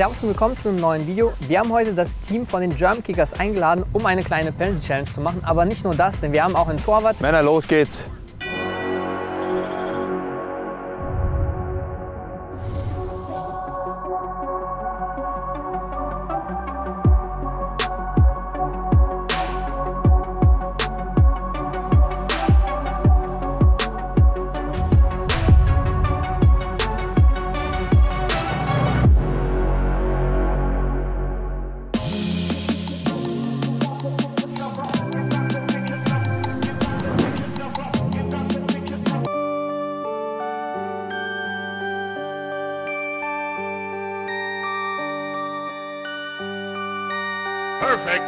Servus und willkommen zu einem neuen Video. Wir haben heute das Team von den Germankickers eingeladen, um eine kleine Penalty Challenge zu machen. Aber nicht nur das, denn wir haben auch einen Torwart. Männer, los geht's! Perfect.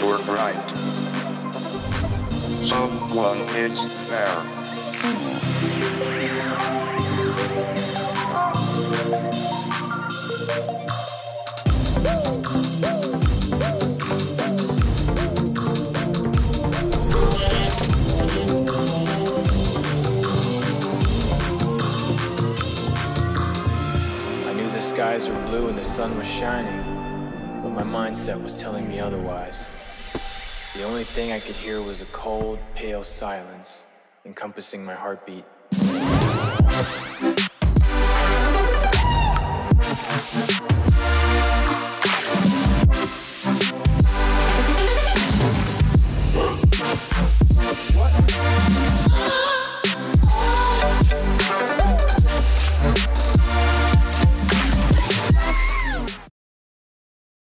You're right. Someone is there. I knew the skies were blue and the sun was shining. But my mindset was telling me otherwise. The only thing I could hear was a cold, pale silence encompassing my heartbeat.